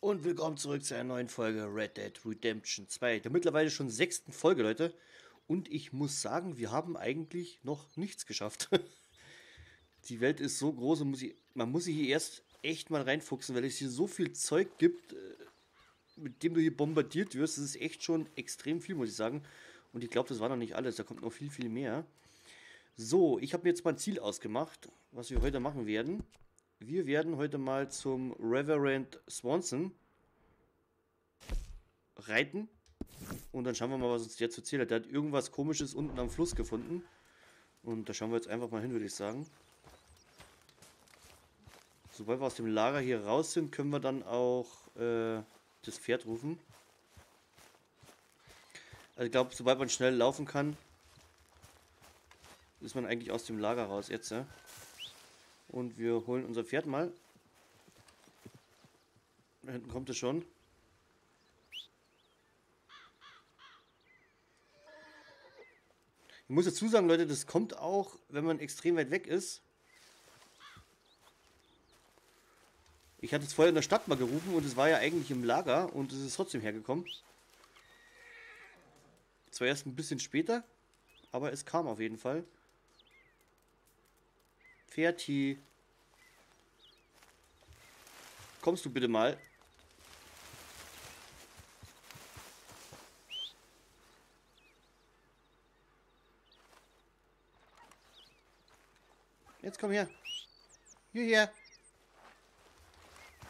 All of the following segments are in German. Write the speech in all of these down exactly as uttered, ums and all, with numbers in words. Und willkommen zurück zu einer neuen Folge Red Dead Redemption zwei, der mittlerweile schon sechsten Folge, Leute. Und ich muss sagen, wir haben eigentlich noch nichts geschafft. Die Welt ist so groß und muss ich, man muss sich hier erst echt mal reinfuchsen, weil es hier so viel Zeug gibt, mit dem du hier bombardiert wirst. Das ist echt schon extrem viel, muss ich sagen. Und ich glaube, das war noch nicht alles, da kommt noch viel, viel mehr. So, ich habe mir jetzt mal ein Ziel ausgemacht, was wir heute machen werden. Wir werden heute mal zum Reverend Swanson reiten. Und dann schauen wir mal, was uns der zu erzählt hat. Der hat irgendwas Komisches unten am Fluss gefunden. Und da schauen wir jetzt einfach mal hin, würde ich sagen. Sobald wir aus dem Lager hier raus sind, können wir dann auch äh, das Pferd rufen. Also ich glaube, sobald man schnell laufen kann, ist man eigentlich aus dem Lager raus jetzt, ja? Und wir holen unser Pferd mal. Da hinten kommt es schon. Ich muss dazu sagen, Leute, das kommt auch, wenn man extrem weit weg ist. Ich hatte es vorher in der Stadt mal gerufen und es war ja eigentlich im Lager und es ist trotzdem hergekommen. Zwar erst ein bisschen später, aber es kam auf jeden Fall. Fertig. Kommst du bitte mal? Jetzt komm her. Hierher.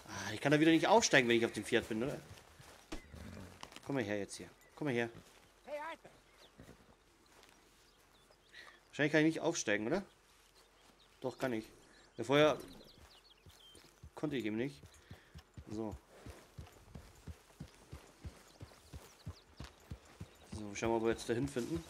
Ah, ich kann da wieder nicht aufsteigen, wenn ich auf dem Pferd bin, oder? Komm mal her jetzt hier. Komm mal her. Wahrscheinlich kann ich nicht aufsteigen, oder? Doch, kann ich. Vorher konnte ich eben nicht. So. So, schauen wir, ob wir jetzt dahin finden.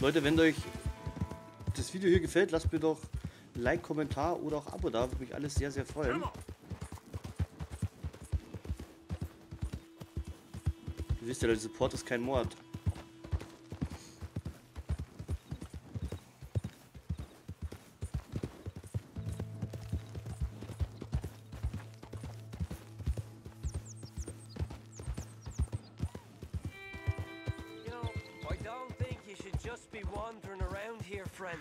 Leute, wenn euch das Video hier gefällt, lasst mir doch Like, Kommentar oder auch Abo da. Würde mich alles sehr, sehr freuen. Ihr wisst ja, Leute, Support ist kein Mord. You know, I don't think you should just be wandering around here, friend.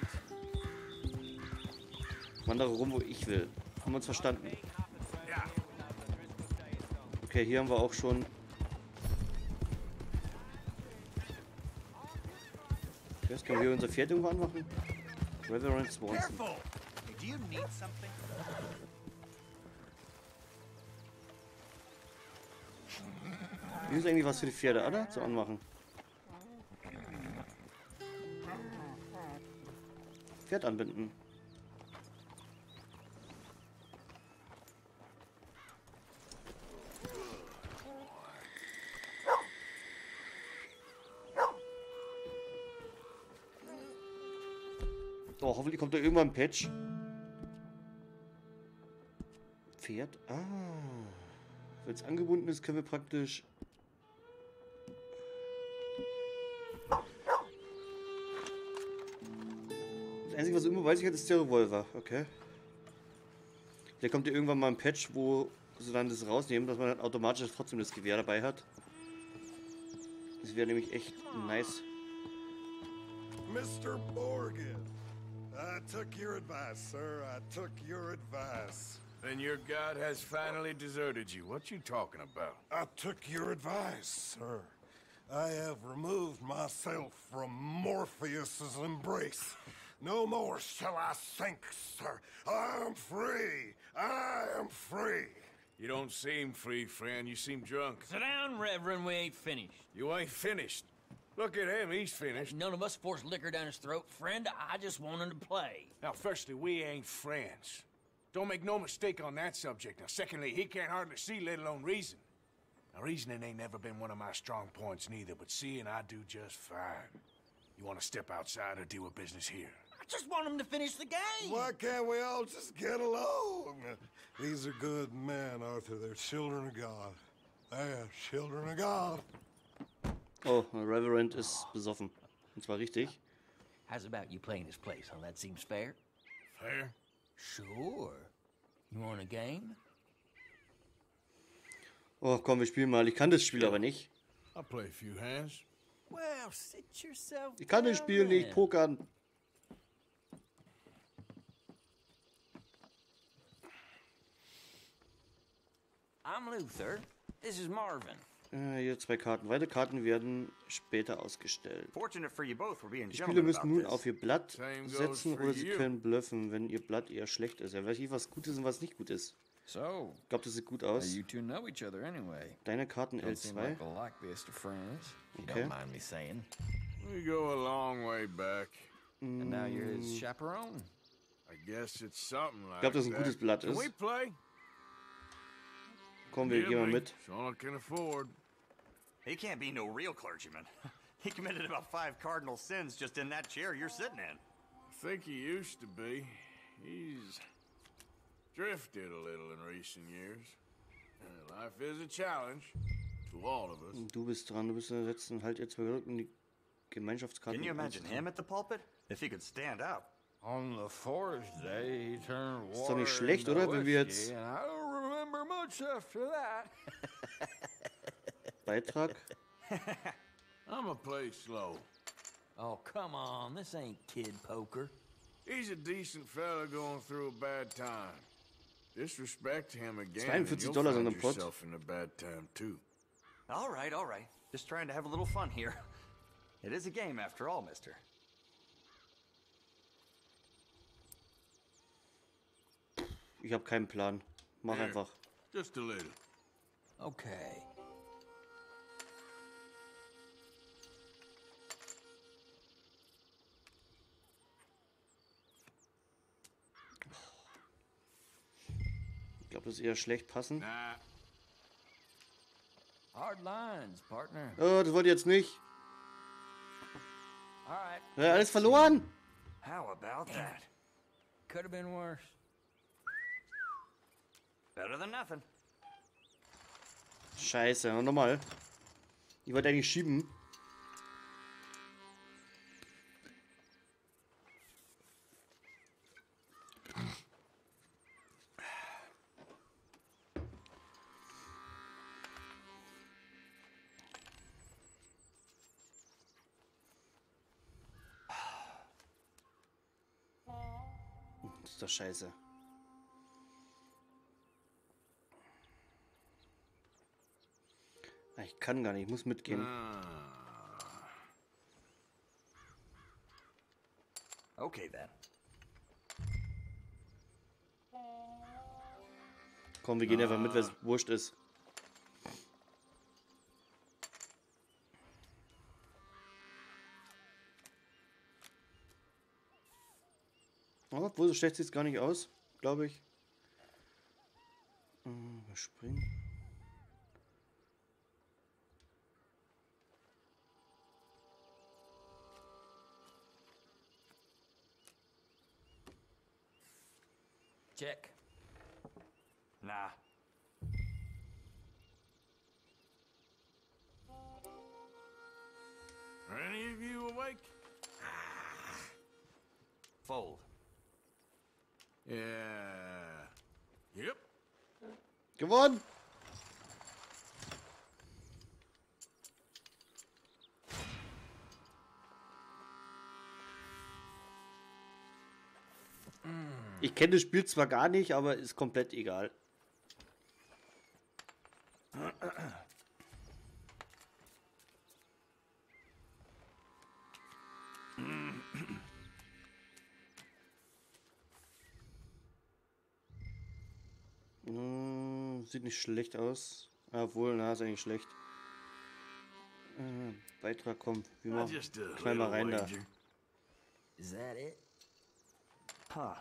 Wandere rum, wo ich will. Haben wir uns verstanden? Ja. Okay, hier haben wir auch schon. Jetzt können wir unser Pferd irgendwo anmachen. Reverend Swanson. Hier ist eigentlich was für die Pferde, oder? Zu anmachen. Pferd anbinden. Oh, hoffentlich kommt da irgendwann ein Patch. Pferd. Ah. Wenn es angebunden ist, können wir praktisch... Das Einzige, was immer weiß ich, ist der Revolver. Okay. Da kommt ja irgendwann mal ein Patch, wo sie dann das rausnehmen, dass man dann automatisch trotzdem das Gewehr dabei hat. Das wäre nämlich echt nice. Mister Morgan. I took your advice, sir. I took your advice. Then your god has finally deserted you. What you talking about? I took your advice, sir. I have removed myself from Morpheus's embrace. No more shall I sink, sir. I am free. I am free. You don't seem free, friend. You seem drunk. Sit down, Reverend. We ain't finished. You ain't finished. Look at him, he's finished. None of us forced liquor down his throat. Friend, I just want him to play. Now, firstly, we ain't friends. Don't make no mistake on that subject. Now, secondly, he can't hardly see, let alone reason. Now, reasoning ain't never been one of my strong points neither, but seeing I do just fine. You want to step outside or do a business here? I just want him to finish the game. Why can't we all just get along? These are good men, Arthur. They're children of God. They're children of God. Oh, Reverend ist besoffen. Und zwar richtig. How's about you playing this place, huh? That seems fair. Fair? Sure. You want a game? Oh, komm, wir spielen mal. Ich kann das Spiel aber nicht. I'll play a few hands. Well, sit yourself down. Ich kann das Spiel nicht, pokern. I'm Luther. This is Marvin. Hier zwei Karten. Weitere Karten werden später ausgestellt. Die Spieler müssen nun auf ihr Blatt setzen oder sie können bluffen, wenn ihr Blatt eher schlecht ist. Er weiß nicht, was gut ist und was nicht gut ist. Ich glaube, das sieht gut aus. Deine Karten L zwei. Okay. Ich glaube, das ein gutes Blatt ist. Komm, wir gehen mal mit. He can't be no real clergyman. He committed about five cardinal sins just in that chair you're sitting in. I think he used to be. He's drifted a little in recent years. Life is a challenge to all of us. Du bist dran, du bist dran. Setzen halt jetzt Verrückten die Gemeinschaftskarten. Can you imagine him at the pulpit? If he could stand up. On the fourth day he turned water. Ist doch nicht schlecht, oder? Wenn wir jetzt Beitrag. I'm a play slow. Oh, come on, this ain't kid poker. He's a decent fella going through a bad time. Disrespect him again. zweiundvierzig Dollar in the pot. In a bad time too. All right, all right. Just trying to have a little fun here. It is a game after all, mister. Ich habe keinen Plan. Mach einfach. Just a little. Okay. Ich glaube, das ist eher schlecht passen. Hard lines, partner. Oh, das wollte ich jetzt nicht. Ja, alles verloren. How about that? Could have been worse. Better than nothing. Scheiße, nochmal. Ich wollte eigentlich schieben. Das ist doch scheiße. Ich kann gar nicht, ich muss mitgehen. Okay, dann. Komm, wir gehen einfach mit, wenn es wurscht ist. Aber obwohl, so schlecht sieht es gar nicht aus, glaube ich. Überspringen. Check. Na. Are any of you awake? Fold. Yeah. Yep. Gewonnen. Ich kenne das Spiel zwar gar nicht, aber ist komplett egal. Hm, sieht nicht schlecht aus. Obwohl, na, ist eigentlich schlecht. Hm, Beitrag kommt. Wir machen klein mal rein da. Is that it? Huh.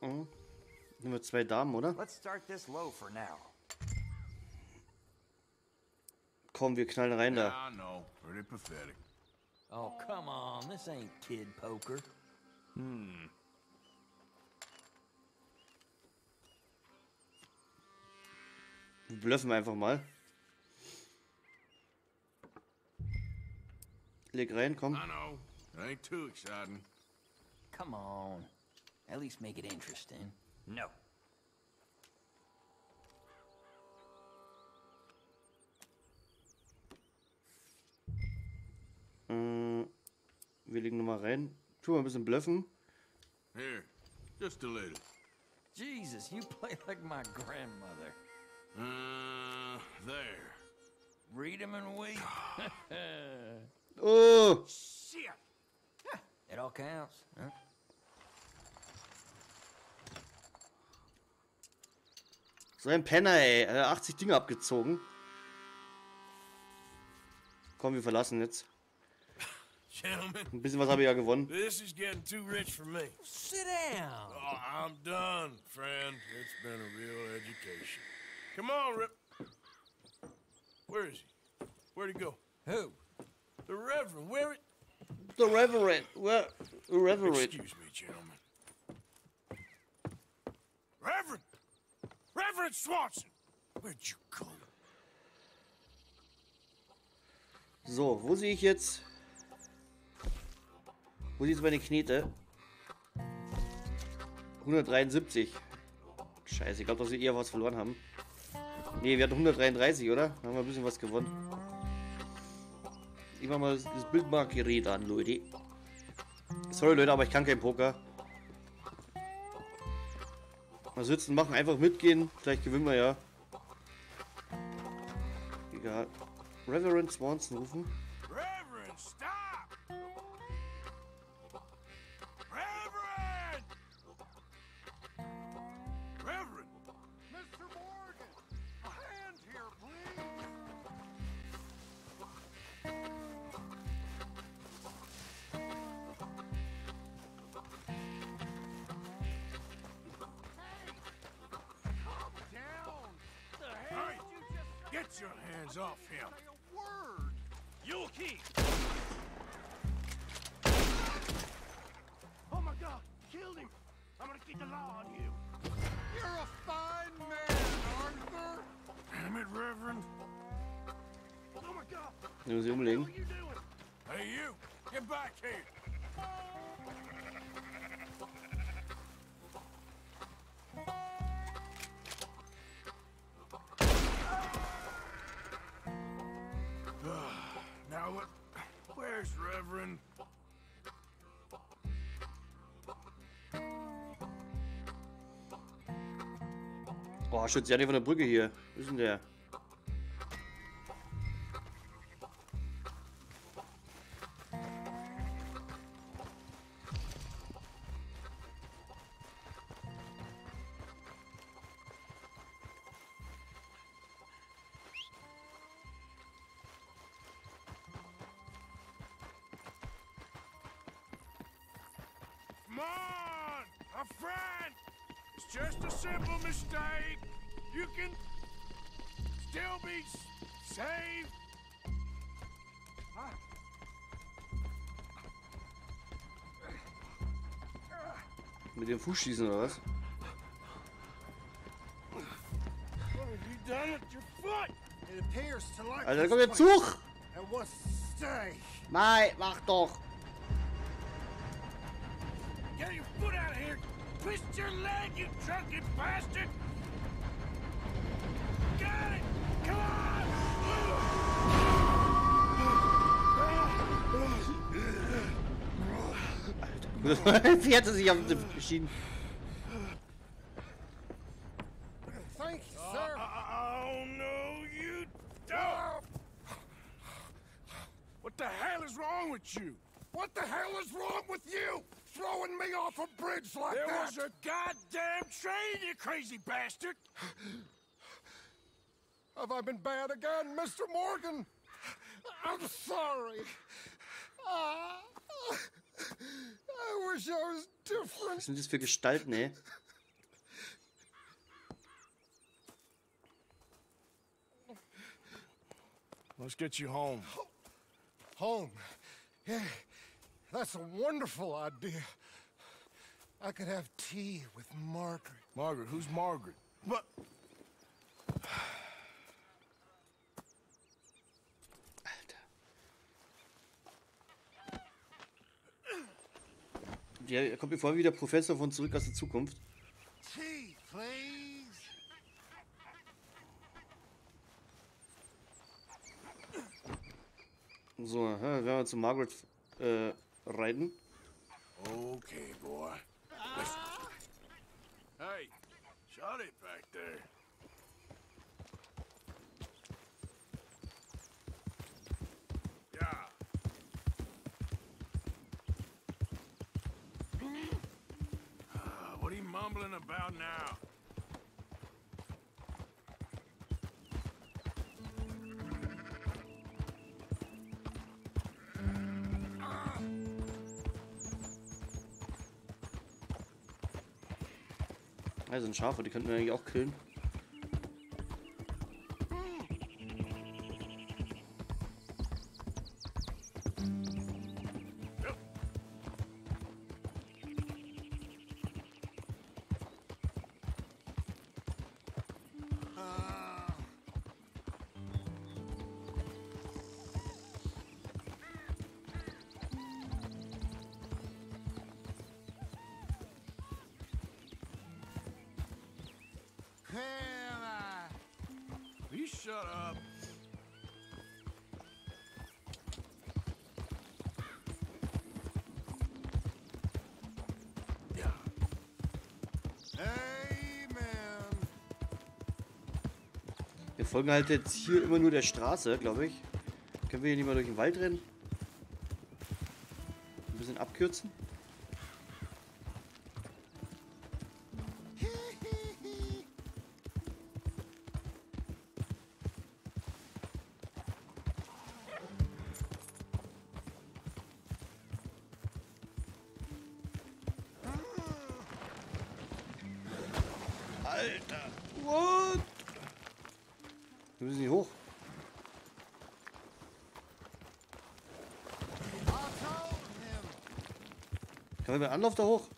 Oh. Nur zwei Damen, oder? Komm, wir knallen rein da. Oh, come on, this ain't kid poker. Hm. Blöffen wir einfach mal. Leg rein, komm. Come on. At least make it interesting. No. Äh, wir legen nochmal rein. Tu mal ein bisschen blöffen. Here, just a little. Jesus, you play like my grandmother. Uh, there. Read him and weep. Oh! Shit! It all counts, huh? So ein Penner, ey. Er hat achtzig Dinge abgezogen. Komm, wir verlassen jetzt. Ein bisschen was habe ich ja gewonnen. This is getting too rich for me. Sit down. Oh, I'm done, friend. It's been a real education. Come on, Rip. Where is he? Where'd he go? Who? The Reverend. Where? The Reverend. Where? The Reverend. Excuse me, gentlemen. Reverend. Reverend Swanson. Where'd you go? So, wo sehe ich jetzt? Wo sieht es meine Knete? hundertdreiundsiebzig. Scheiße, ich glaube, dass wir eher was verloren haben. Ne, wir hatten hundertdreiunddreißig, oder? Da haben wir ein bisschen was gewonnen. Ich mach mal das Bildmarkgerät an, Leute. Sorry, Leute, aber ich kann kein Poker. Mal sitzen, machen, einfach mitgehen. Vielleicht gewinnen wir ja. Egal. Reverend Swanson rufen. Reverend, stop! Reverend! Reverend! Mister Morgan! A hand here, please! Hey! Calm down! The hey! You just get your hands off him! Say a word! You'll keep! God, killed him. I'm gonna keep the law on you. You're a fine man, Arthur. Damn it, Reverend. Oh my God. What are you doing? Hey, you. Get back here. Now what? Where's Reverend? Boah, schützt ja nicht von der Brücke hier. Wo ist denn der? Come on, a friend! It's just a simple mistake. You can still be saved. Huh? Mit dem Fuß schießen oder was? Alter, da kommt der Zug! Nein, mach doch! Get your foot out of here! Twist your leg, you drunken bastard! Got it! Come on! Alter. Sie hätte sich auf den Schienen. Thank you, sir! Oh, no, you don't! What the hell is wrong with you? What the hell is wrong with you? Throwing me off a bridge like that! There was a goddamn train, you crazy bastard! Have I been bad again, Mister Morgan? I'm sorry. Uh, I wish I was different. Was sind das für Gestalten, ey? Let's get you home. Home? Yeah. That's a wonderful idea. I could have tea with Margaret. Margaret? Who's Margaret? But... Der kommt mir vor wie der Professor von Zurück aus der Zukunft. Tea, please. So, werden wir zu Margaret äh, reiten. Okay, boy. Hey, shot it back there. What are you mumbling about now? Das sind Schafe, die könnten wir eigentlich auch killen. Wir folgen halt jetzt hier immer nur der Straße, glaube ich. Können wir hier nicht mal durch den Wald rennen? Ein bisschen abkürzen. Alter, what? Wir müssen hier hoch. Kann man mit Anlauf da hoch?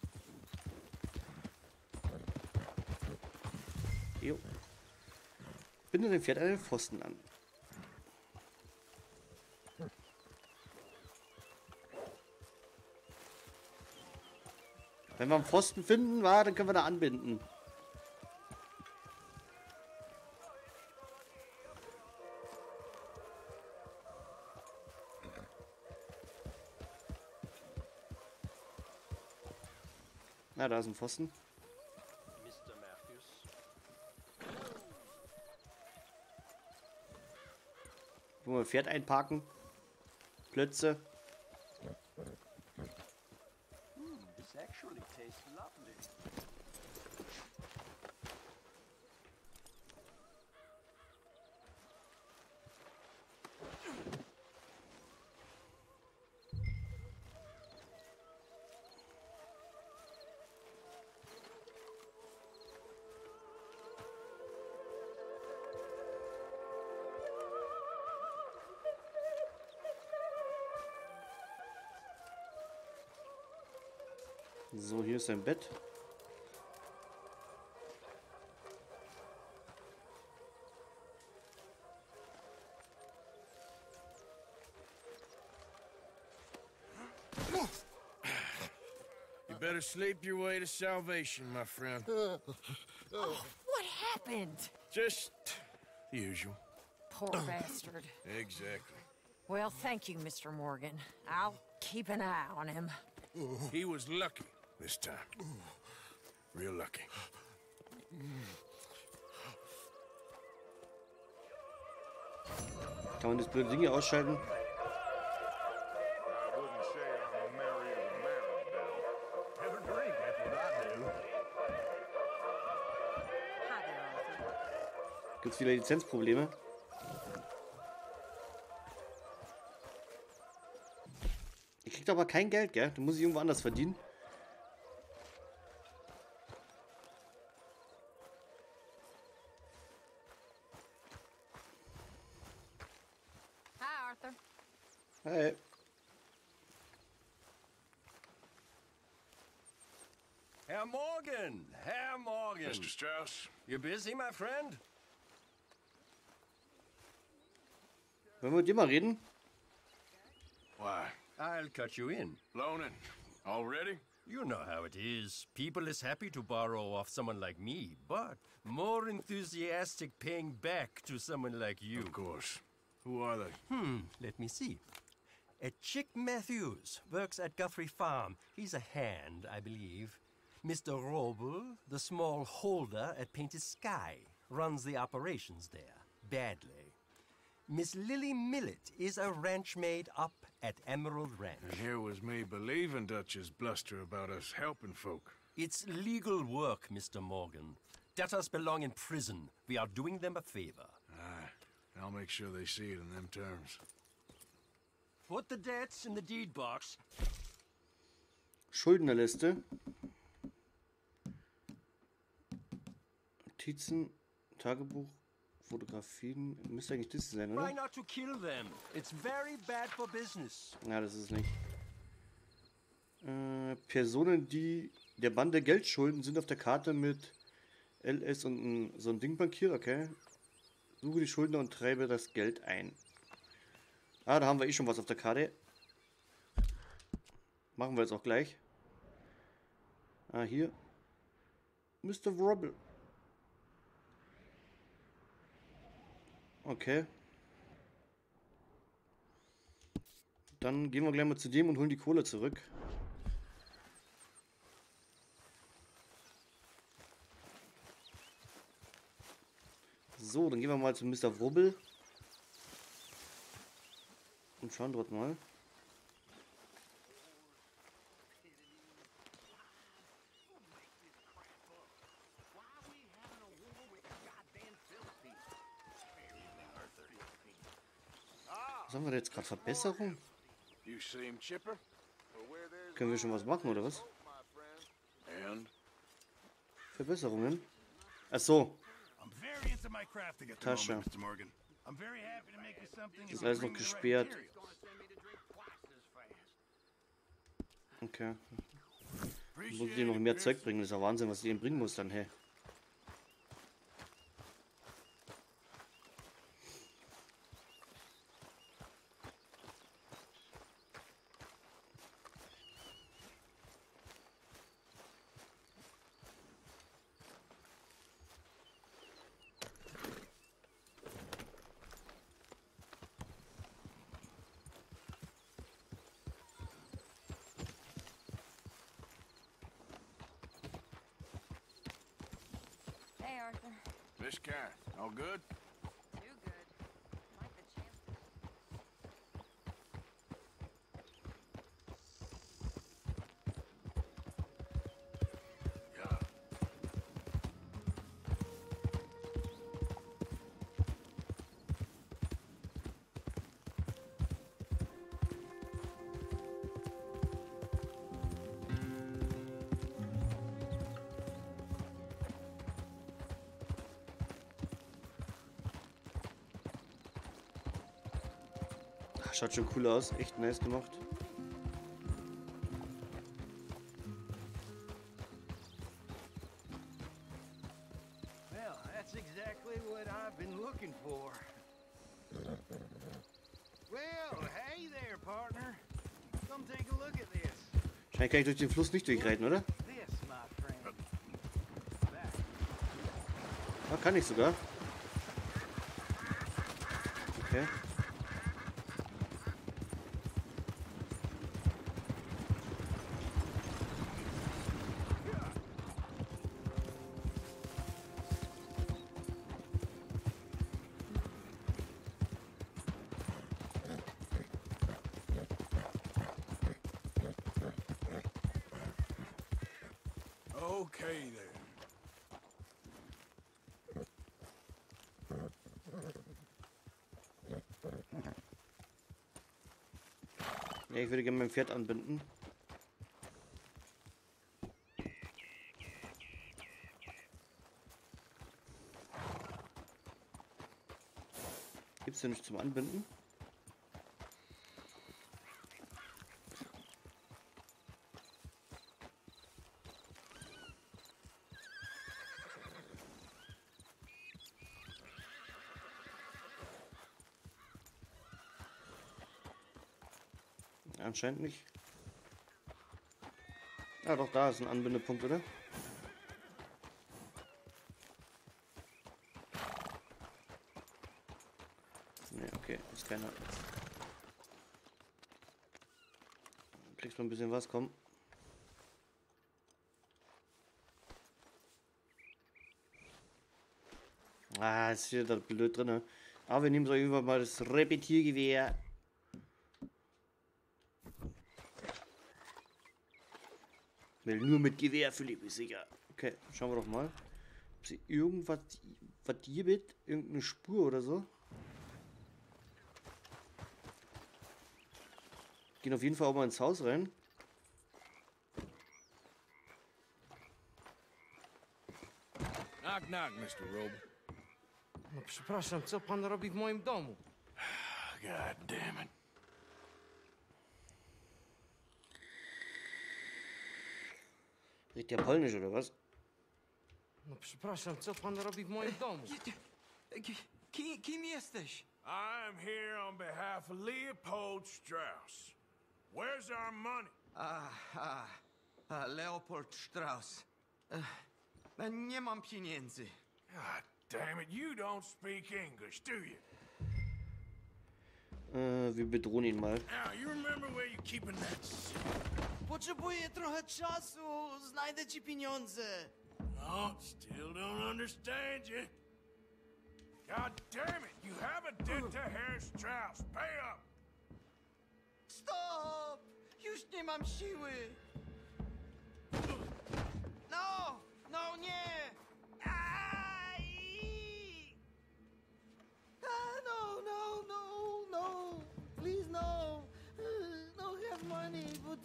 Jo. Binde dem Pferd einen Pfosten an. Wenn wir einen Pfosten finden, war, dann können wir da anbinden. Na, da ist ein Pfosten. Wo wir Pferd einparken. Plötze. So, hier ist ein Bett. You better sleep your way to salvation, my friend. Oh, what happened? Just the usual. Poor bastard. Exactly. Well, thank you, Mister Morgan. I'll keep an eye on him. He was lucky. This time. Real lucky. Kann man das blöde Ding hier ausschalten? Gibt's wieder Lizenzprobleme? Ich krieg aber kein Geld, gell? Du musst dich irgendwo anders verdienen. Hey. Herr Morgan! Herr Morgan! Mister Strauss. You busy, my friend? Wollen wir mit dir mal reden? Why? I'll cut you in. Loaning. Already? You know how it is. People is happy to borrow off someone like me, but more enthusiastic paying back to someone like you. Of course. Who are they? Hmm, let me see. A Chick Matthews works at Guthrie Farm. He's a hand, I believe. Mister Roble, the small holder at Painted Sky, runs the operations there, badly. Miss Lily Millet is a ranch maid up at Emerald Ranch. And here was me believing Dutch's bluster about us helping folk. It's legal work, Mister Morgan. Debtors belong in prison. We are doing them a favor. Aye. I'll make sure they see it in them terms. Put the debts in the deed box. Schuldnerliste. Notizen, Tagebuch, Fotografien. Müsste eigentlich das sein, oder? Try not to kill them. It's very bad for business. Na, das ist nicht. Äh, Personen, die der Bande Geld schulden, sind auf der Karte mit L S und so ein Ding markiert, okay? Suche die Schuldner und treibe das Geld ein. Ah, da haben wir eh schon was auf der Karte. Machen wir jetzt auch gleich. Ah, hier. Mister Roble. Okay. Dann gehen wir gleich mal zu dem und holen die Kohle zurück. So, dann gehen wir mal zu Mister Roble. Und schauen dort mal. Was haben wir da jetzt gerade? Verbesserung? Können wir schon was machen, oder was? Verbesserungen? Ach so. Tasche. Das ist alles noch gesperrt. Okay. Ich muss dir noch mehr Zeug bringen. Das ist ja Wahnsinn, was ich ihm bringen muss dann, hey. Hey, Arthur. Miss Karen, all good? Too good. I like the chances. Schaut schon cool aus, echt nice gemacht. Well, that's exactly what I've been looking for. Well, hey there, partner. Come take a look at this. Scheint kann ich durch den Fluss nicht durchreiten, oder? Ah, kann ich sogar. Okay. Okay, then. Ja, ich würde gerne mein Pferd anbinden. Gibt's denn nicht zum Anbinden? Anscheinend nicht. Ja, doch, da ist ein Anbindepunkt, oder? Ne, okay, ist keiner. Kriegst du ein bisschen was, komm. Ah, ist hier das blöd drin. Aber wir nehmen so irgendwann mal das Repetiergewehr. Will nur mit Gewehr, Philipp, ist sicher. Okay, schauen wir doch mal. Ob sie irgendwas, was hier mit, irgendeine Spur oder so. Gehen auf jeden Fall auch mal ins Haus rein. Knock, knock, Mister Robe. No, przepraszam, co pan robi w moim domu? God damn it. Riecht der polnisch oder was? No, przepraszam, co pan robi w moim domu? Kim, kim jesteś? I'm here on behalf of Leopold Strauss. Where's our money? Ah, ah, ah, Leopold Strauss. Uh, nie mam pieniędzy. God damn it, you don't speak English, do you? Äh, wir bedrohen ihn mal. Now, you remember where you're keeping that shit? Potrzebuję trochę czasu, znajdę ci pieniądze. No, still don't understand you. God damn it, you have a debt to Herr Strauss. Pay up. Stop! Już nie mam siły. No, no nie. Ai! Ah, no, no, no, no. Please no. Don't have money, but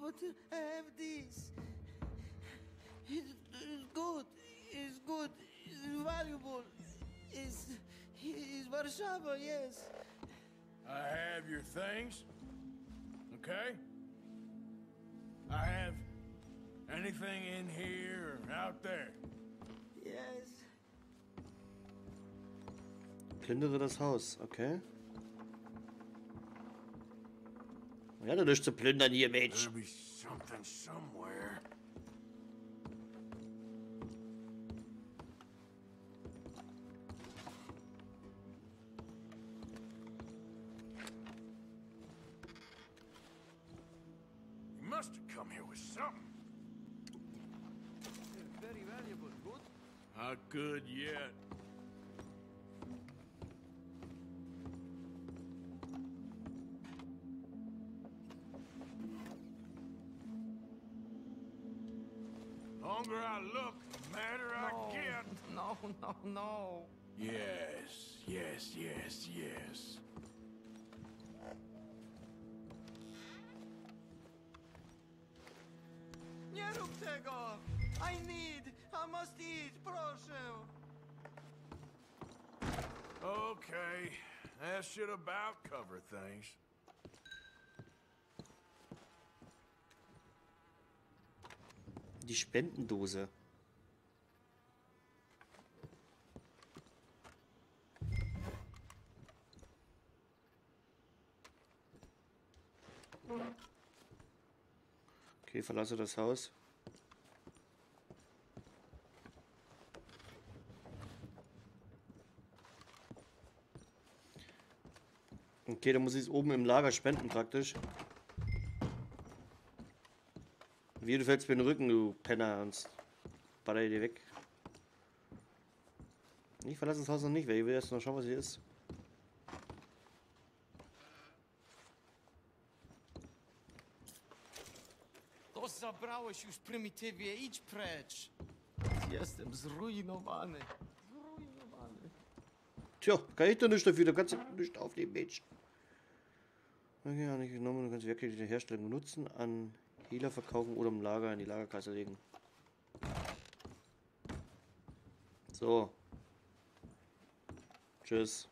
but I have this. It's good. It's good. It's valuable. Is is Warszawa, yes. I have your things. Okay? I have anything in here or out there. Yes. Plündere das Haus, okay? Ja, da durch zu plündern hier, Mensch. There'll be something somewhere. Not good yet. Longer I look, the madder I get. No, no, no. Yes, yes, yes, yes. Nie rób tego. I need, I must eat, proszę. Okay, that should about cover things. Die Spendendose. Okay, verlasse das Haus. Okay, dann muss ich es oben im Lager spenden praktisch. Wie, du fällst mir den Rücken, du Penner, sonst baller ich dir weg. Ich verlasse das Haus noch nicht, weil ich will erst noch schauen, was hier ist. To zabrałeś już prymitywie, idź precz. Jestem zrujnowany. Zrujnowany. Tja, kann ich doch nicht dafür, du kannst ja nicht aufnehmen, Mensch. Okay, habe ich genommen, du kannst wirklich die Herstellung nutzen, an Hehler verkaufen oder im Lager in die Lagerkasse legen. So. Tschüss.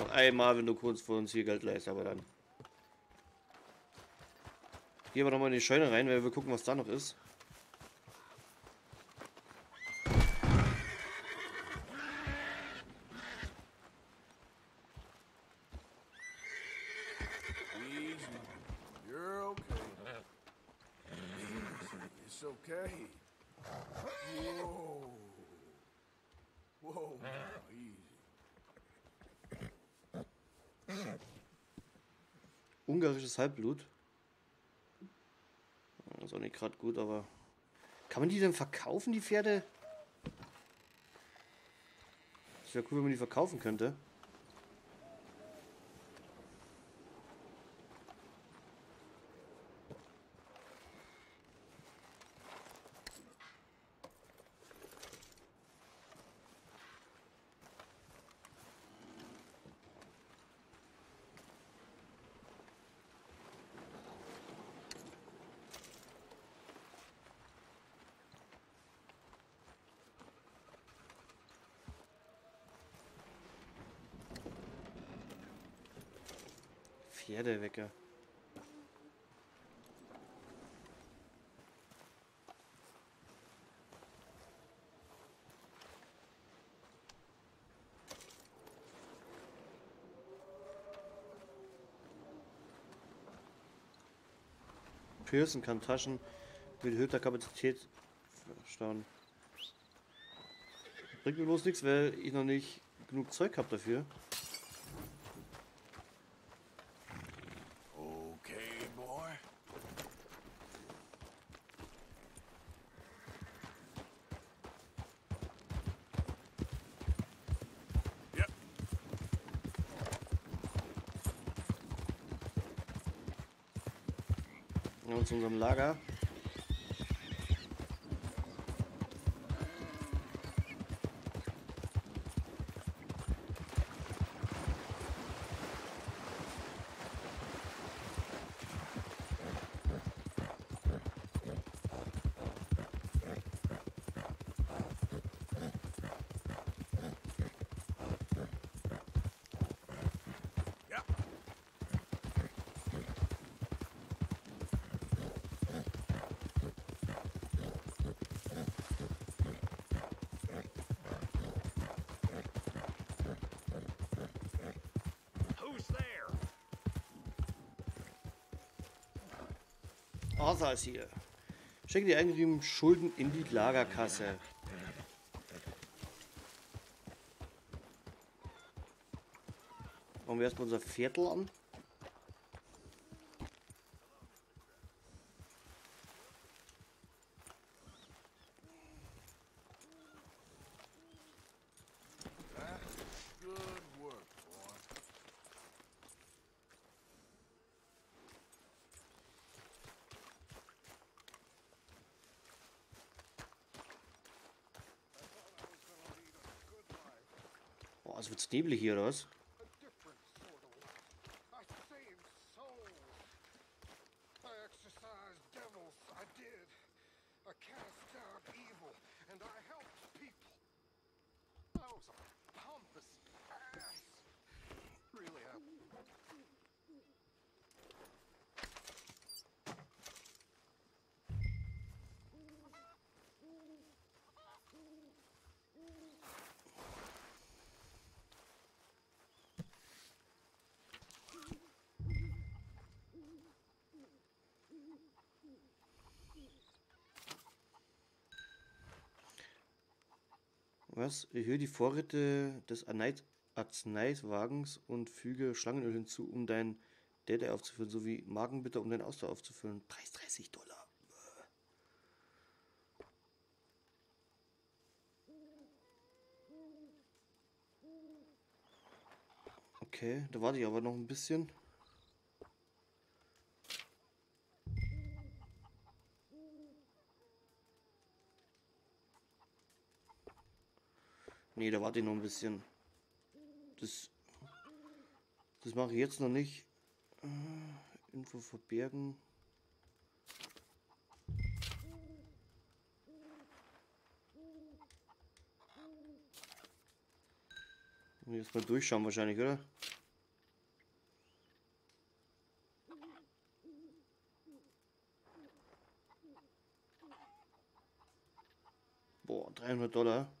Noch einmal, wenn du kurz vor uns hier Geld leist, aber dann. Gehen wir nochmal in die Scheune rein, weil wir gucken, was da noch ist. Okay. Whoa. Whoa, now, easy. Ungarisches Halbblut. Das ist auch nicht gerade gut, aber... Kann man die denn verkaufen, die Pferde? Das wäre cool, wenn man die verkaufen könnte. Pferdewecker. Pearson kann Taschen mit erhöhter Kapazität verstauen. Bringt mir bloß nichts, weil ich noch nicht genug Zeug habe dafür. Zu unserem Lager. Arthur ist hier. Stecke die eingeriebenen Schulden in die Lagerkasse. Machen wir erstmal unser Viertel an. Also wird's neblig hier, oder was? Was? Erhöhe die Vorräte des Arzneiwagens und füge Schlangenöl hinzu, um dein Data aufzufüllen, sowie Magenbitter, um dein Ausdauer aufzufüllen. Preis dreißig Dollar. Okay, da warte ich aber noch ein bisschen. Nee, da warte ich noch ein bisschen. Das, das mache ich jetzt noch nicht. Info verbergen. Und jetzt mal durchschauen wahrscheinlich, oder? Boah, dreihundert Dollar.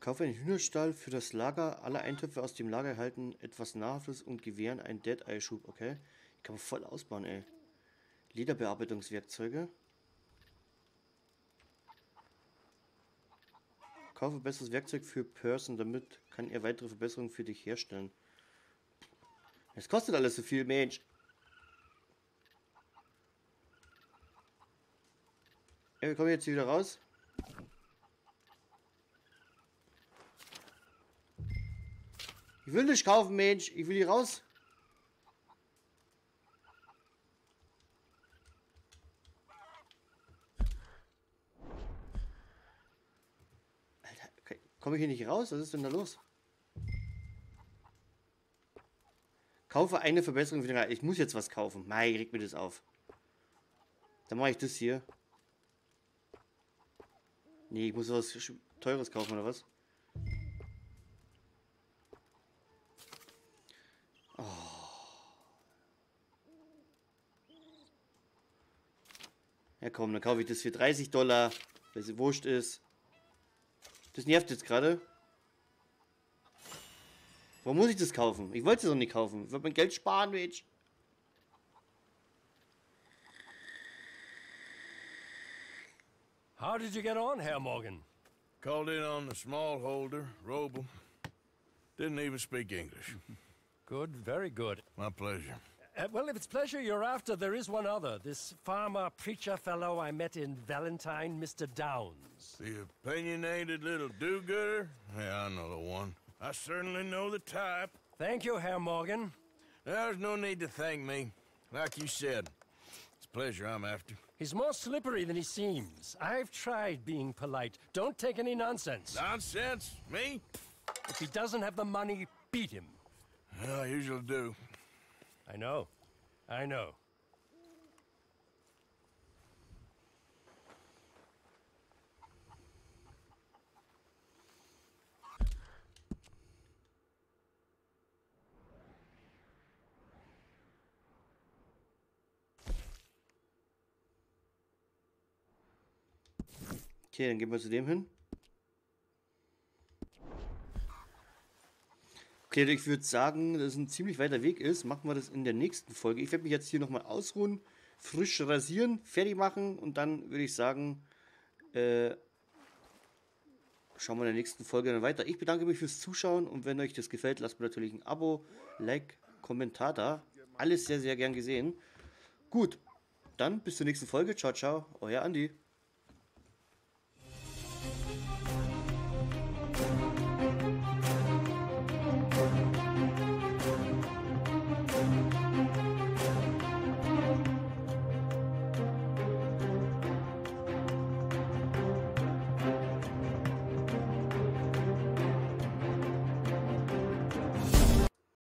Kaufe einen Hühnerstall für das Lager, alle Eintöpfe aus dem Lager erhalten etwas Nahrhaftes und gewähren einen Dead-Eye-Schub, okay? Ich kann voll ausbauen, ey. Lederbearbeitungswerkzeuge. Kaufe besseres Werkzeug für Person, damit kann er weitere Verbesserungen für dich herstellen. Es kostet alles so viel, Mensch. Ja, wir kommen jetzt wieder raus. Ich will dich kaufen, Mensch. Ich will hier raus. Alter, okay. Komme ich hier nicht raus? Was ist denn da los? Kaufe eine Verbesserung für den Reiter. Ich muss jetzt was kaufen. Mei, regt mir das auf. Dann mache ich das hier. Nee, ich muss was Teures kaufen, oder was? Ja komm, dann kaufe ich das für dreißig Dollar, weil sie wurscht ist. Das nervt jetzt gerade. Warum muss ich das kaufen? Ich wollte es doch nicht kaufen. Ich wollte mein Geld sparen, Mensch. How did you get on, Herr Morgan? Called in on the small holder, Roble. Didn't even speak English. Good, very good. My pleasure. Uh, well, if it's pleasure you're after, there is one other. This farmer preacher fellow I met in Valentine, Mister Downs. The opinionated little do-gooder? Yeah, I know the one. I certainly know the type. Thank you, Herr Morgan. There's no need to thank me. Like you said, it's pleasure I'm after. He's more slippery than he seems. I've tried being polite. Don't take any nonsense. Nonsense? Me? If he doesn't have the money, beat him. Well, I usually do. I know. I know. Okay, dann gehen wir zu dem hin. Okay, ich würde sagen, dass es ein ziemlich weiter Weg ist. Machen wir das in der nächsten Folge. Ich werde mich jetzt hier nochmal ausruhen, frisch rasieren, fertig machen und dann würde ich sagen, äh, schauen wir in der nächsten Folge dann weiter. Ich bedanke mich fürs Zuschauen und wenn euch das gefällt, lasst mir natürlich ein Abo, Like, Kommentar da. Alles sehr, sehr gern gesehen. Gut, dann bis zur nächsten Folge. Ciao, ciao, euer Andi.